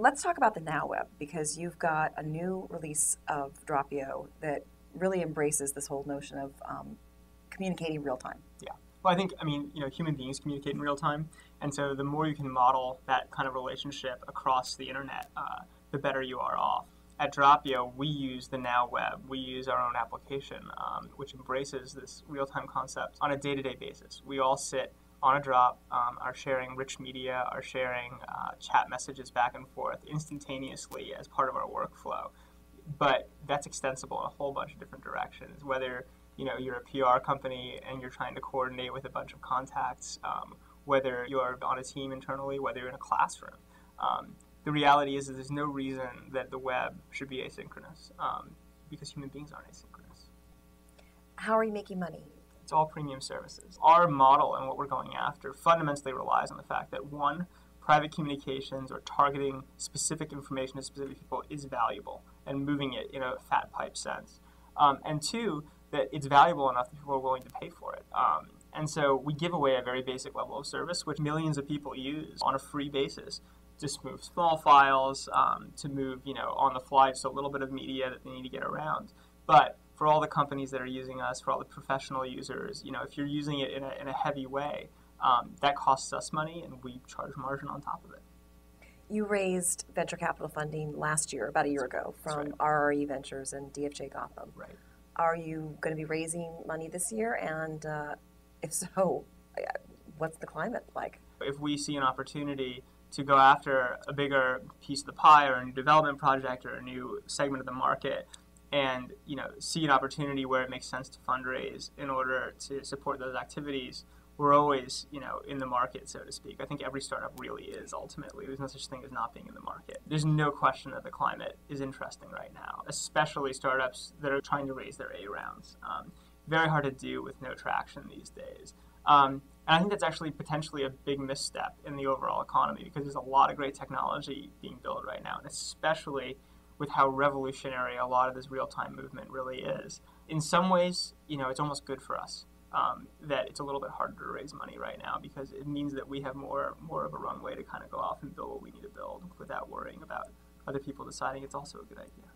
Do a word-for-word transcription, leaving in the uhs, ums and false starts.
let's talk about the Now Web, because you've got a new release of Drop dot I O that really embraces this whole notion of um, communicating real time. Yeah. Well, I think, I mean, you know, human beings communicate in real time. And so the more you can model that kind of relationship across the internet, uh, the better you are off. At Drop dot I O, we use the Now Web. We use our own application, um, which embraces this real-time concept on a day-to-day basis. We all sit on a drop, um, are sharing rich media, are sharing uh, chat messages back and forth instantaneously as part of our workflow. But that's extensible in a whole bunch of different directions, whether you know, you're a P R company and you're trying to coordinate with a bunch of contacts, um, whether you're on a team internally, whether you're in a classroom. Um, the reality is that there's no reason that the web should be asynchronous, um, because human beings aren't asynchronous. How are you making money? It's all premium services. Our model and what we're going after fundamentally relies on the fact that, one, private communications or targeting specific information to specific people is valuable and moving it in a fat pipe sense. Um, and two, that it's valuable enough that people are willing to pay for it. Um, and so we give away a very basic level of service, which millions of people use on a free basis. Just move small files, um, to move, you know, on the fly, just a little bit of media that they need to get around. But for all the companies that are using us, for all the professional users, you know, if you're using it in a, in a heavy way, um, that costs us money and we charge margin on top of it. You raised venture capital funding last year, about a year ago, from R R E Ventures and D F J Gotham. Right. Are you going to be raising money this year? And uh, if so, what's the climate like? If we see an opportunity to go after a bigger piece of the pie or a new development project or a new segment of the market and, you know, see an opportunity where it makes sense to fundraise in order to support those activities, we're always, you know, in the market, so to speak. I think every startup really is, ultimately. There's no such thing as not being in the market. There's no question that the climate is interesting right now, especially startups that are trying to raise their A rounds. Um, very hard to do with no traction these days. Um, and I think that's actually potentially a big misstep in the overall economy, because there's a lot of great technology being built right now, and especially with how revolutionary a lot of this real-time movement really is. In some ways, you know, it's almost good for us. Um, that it's a little bit harder to raise money right now, because it means that we have more more of a runway to kind of go off and build what we need to build without worrying about other people deciding it's also a good idea.